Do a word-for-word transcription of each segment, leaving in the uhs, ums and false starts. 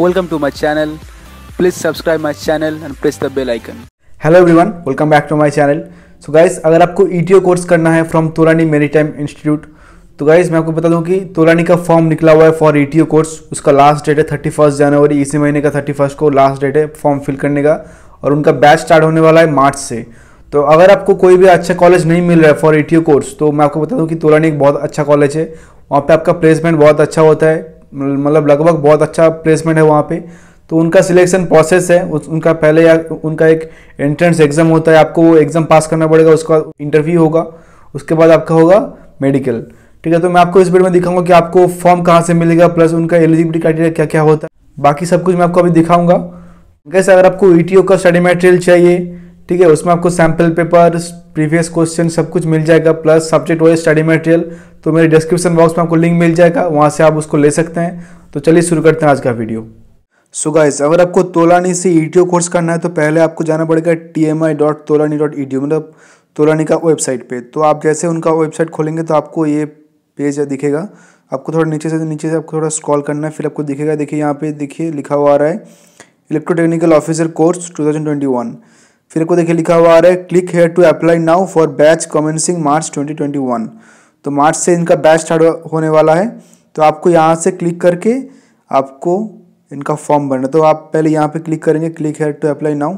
Welcome to my channel. Please subscribe my channel and press the bell icon. Hello everyone, welcome back to my channel. So guys, अगर आपको E T O course करना है from Tolani maritime institute, तो guys मैं आपको बता दूं कि तोलानी का फॉर्म निकला हुआ है for E T O course. उसका लास्ट डेट है थर्टी फर्स्ट जनवरी, इसी महीने का थर्टी फर्स्ट को लास्ट डेट है फॉर्म फिल करने का, और उनका बैच स्टार्ट होने वाला है मार्च से. तो अगर आपको कोई भी अच्छा कॉलेज नहीं मिल रहा है for E T O course, तो मैं आपको बता दूं कि तोलानी एक बहुत अच्छा कॉलेज है. वहाँ पे आपका प्लेसमेंट बहुत अच्छा होता है, मतलब लगभग बहुत अच्छा प्लेसमेंट है वहाँ पे. तो उनका सिलेक्शन प्रोसेस है, उनका पहले या उनका एक एंट्रेंस एग्ज़ाम होता है, आपको वो एग्ज़ाम पास करना पड़ेगा, उसका इंटरव्यू होगा, उसके बाद आपका होगा मेडिकल. ठीक है, तो मैं आपको इस वीडियो में दिखाऊंगा कि आपको फॉर्म कहाँ से मिलेगा, प्लस उनका एलिजिबिलिटी क्राइटेरिया क्या क्या होता है, बाकी सब कुछ मैं आपको अभी दिखाऊंगा. कैसे अगर आपको E T O का स्टडी मटेरियल चाहिए, ठीक है, उसमें आपको सैम्पल पेपर, प्रीवियस क्वेश्चन सब कुछ मिल जाएगा, plus subject wise study material, तो मेरे डिस्क्रिप्शन बॉक्स में आपको लिंक मिल जाएगा, वहाँ से आप उसको ले सकते हैं. तो चलिए शुरू करते हैं आज का वीडियो. सो so गाइस, अगर आपको तोलानी से E T O कोर्स करना है तो पहले आपको जाना पड़ेगा T M I dot Tolani dot E T O, मतलब तोलानी का वेबसाइट पे. तो आप जैसे उनका वेबसाइट खोलेंगे तो आपको ये पेज दिखेगा. आपको थोड़ा नीचे से नीचे से आपको थोड़ा स्क्रॉल करना है, फिर आपको दिखेगा, देखिए यहाँ पे देखिए लिखा हुआ आ रहा है electrotechnical officer course two thousand twenty one. फिर आपको देखिए लिखा हुआ आ रहा है click here to apply now for batch commencing March twenty twenty one. तो मार्च से इनका बैच स्टार्ट होने वाला है, तो आपको यहाँ से क्लिक करके आपको इनका फॉर्म भरना. तो आप पहले यहाँ पे क्लिक करेंगे click here to apply now.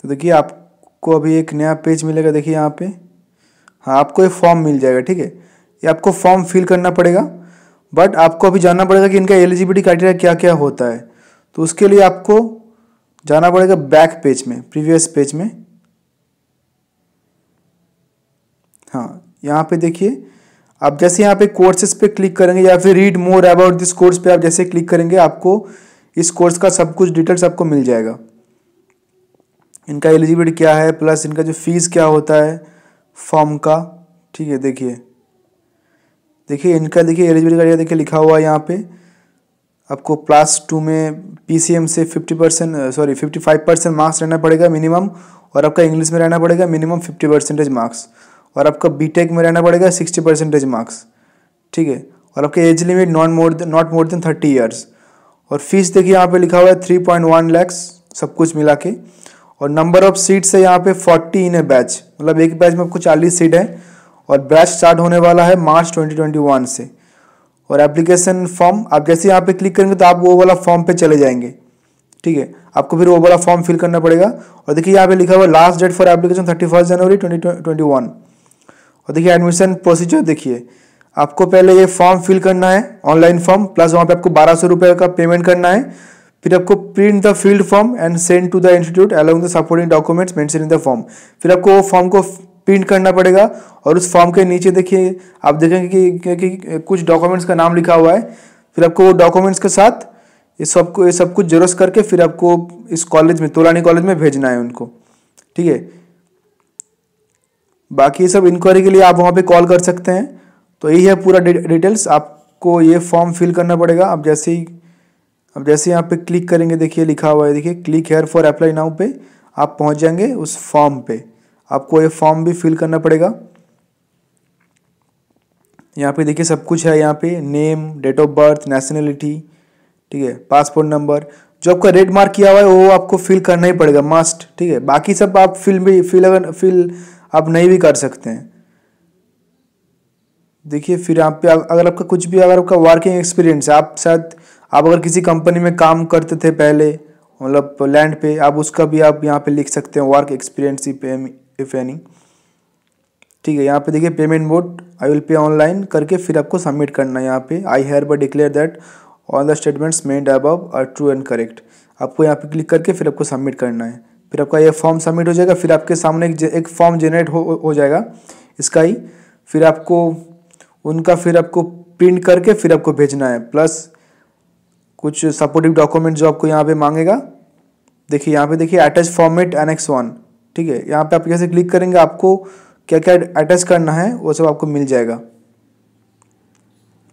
तो देखिए आपको अभी एक नया पेज मिलेगा, देखिए यहाँ पे, हाँ आपको ये फॉर्म मिल जाएगा. ठीक है, ये आपको फॉर्म फिल करना पड़ेगा, बट आपको अभी जानना पड़ेगा कि इनका एलिजिबिलिटी क्राइटेरिया क्या क्या होता है. तो उसके लिए आपको जाना पड़ेगा बैक पेज में, प्रीवियस पेज में. हाँ यहाँ पे देखिए, आप जैसे यहाँ पे कोर्सेज पे क्लिक करेंगे या फिर read more about this course पे आप जैसे क्लिक करेंगे, आपको इस कोर्स का सब कुछ डिटेल्स आपको मिल जाएगा. इनका एलिजिबिलिटी क्या है, प्लस इनका जो फीस क्या होता है फॉर्म का. ठीक है, देखिए देखिए इनका देखिए एलिजिबिलिटी का देखिए लिखा हुआ है यहाँ पे. आपको क्लास टू में पी सी एम से fifty percent sorry fifty five percent marks रहना पड़ेगा मिनिमम, और आपका इंग्लिश में रहना पड़ेगा मिनिमम फिफ्टी परसेंटेज मार्क्स, और आपका बीटेक में रहना पड़ेगा सिक्सटी परसेंटेज मार्क्स. ठीक है, और आपका age limit not more than not more than thirty years. और फीस देखिए यहाँ पे लिखा हुआ है थ्री पॉइंट वन लैक्स सब कुछ मिला के. और नंबर ऑफ सीट्स है यहाँ पे फोर्टी इन ए बैच, मतलब एक बैच में आपको चालीस सीट है, और बैच स्टार्ट होने वाला है मार्च ट्वेंटी ट्वेंटी वन से. और एप्लीकेशन फॉर्म आप जैसे यहाँ पे क्लिक करेंगे तो आप वो वाला फॉर्म पे चले जाएंगे. ठीक है, आपको फिर वो वाला फॉर्म फिल करना पड़ेगा. और देखिए यहाँ पे लिखा हुआ last date for application thirty first January twenty twenty one. और देखिए एडमिशन प्रोसीजर देखिए, आपको पहले ये फॉर्म फिल करना है ऑनलाइन फॉर्म, प्लस वहाँ पे आपको बारह सौ रुपये का पेमेंट करना है. फिर आपको print the field form and send to the institute along the supporting documents mention in the form. फिर आपको वो फॉर्म को प्रिंट करना पड़ेगा, और उस फॉर्म के नीचे देखिए आप देखेंगे कि, कि, कि कुछ डॉक्यूमेंट्स का नाम लिखा हुआ है. फिर आपको वो डॉक्यूमेंट्स के साथ ये सबको ये सब कुछ जेरॉक्स करके फिर आपको इस कॉलेज में तोलानी कॉलेज में भेजना है उनको. ठीक है, बाकी ये सब इंक्वायरी के लिए आप वहाँ पे कॉल कर सकते हैं. तो यही है पूरा डिटेल्स. आपको ये फॉर्म फिल करना पड़ेगा. आप जैसे ही आप जैसे यहाँ पे क्लिक करेंगे, देखिए लिखा हुआ है, देखिए click here for apply now पे आप पहुँच जाएंगे. उस फॉर्म पे आपको ये फॉर्म भी फिल करना पड़ेगा. यहाँ पे देखिए सब कुछ है, यहाँ पे name, date of birth, nationality, ठीक है, पासपोर्ट नंबर, जो आपका रेड मार्क किया हुआ है वो आपको फिल करना ही पड़ेगा, मस्ट. ठीक है, बाकी सब आप फिल भी फिल अगर फिल आप नहीं भी कर सकते हैं. देखिए फिर आप पे अगर आपका कुछ भी अगर आपका वर्किंग एक्सपीरियंस है, आप शायद आप अगर किसी कंपनी में काम करते थे पहले, मतलब लैंड पे, आप उसका भी आप यहाँ पे लिख सकते हैं वर्क एक्सपीरियंस इफ एनी. ठीक है, यहाँ पे देखिए payment mode I will pay online करके फिर आपको सबमिट करना है. यहाँ पे I hereby declare that all the statements made above are true and correct. आपको यहाँ पे क्लिक करके फिर आपको सबमिट करना है. फिर आपका ये फॉर्म सबमिट हो जाएगा. फिर आपके सामने एक, एक फॉर्म जनरेट हो, हो जाएगा इसका ही. फिर आपको उनका फिर आपको प्रिंट करके फिर आपको भेजना है, प्लस कुछ सपोर्टिव डॉक्यूमेंट जो आपको यहाँ पे मांगेगा. देखिए यहाँ पे देखिए अटैच फॉर्मेट एनेक्स वन. ठीक है, यहाँ पे आप जैसे क्लिक करेंगे आपको क्या क्या अटैच करना है वो सब आपको मिल जाएगा.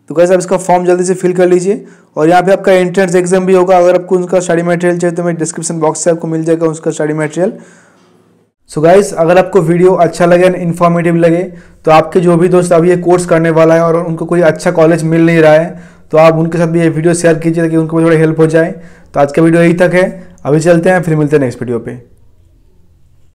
तो गाइस आप इसका फॉर्म जल्दी से फिल कर लीजिए. और यहाँ पे आपका एंट्रेंस एग्जाम भी होगा. अगर आपको उनका स्टडी मटेरियल चाहिए तो मेरे डिस्क्रिप्शन बॉक्स से आपको मिल जाएगा उसका स्टडी मटेरियल. सो गाइस, अगर आपको वीडियो अच्छा लगे एंड इन्फॉर्मेटिव लगे, तो आपके जो भी दोस्त अभी ये कोर्स करने वाला है और उनको कोई अच्छा कॉलेज मिल नहीं रहा है, तो आप उनके साथ भी ये वीडियो शेयर कीजिए ताकि उनको भी थोड़ी हेल्प हो जाए। तो आज का वीडियो यही तक है, अभी चलते हैं, फिर मिलते हैं नेक्स्ट वीडियो पे।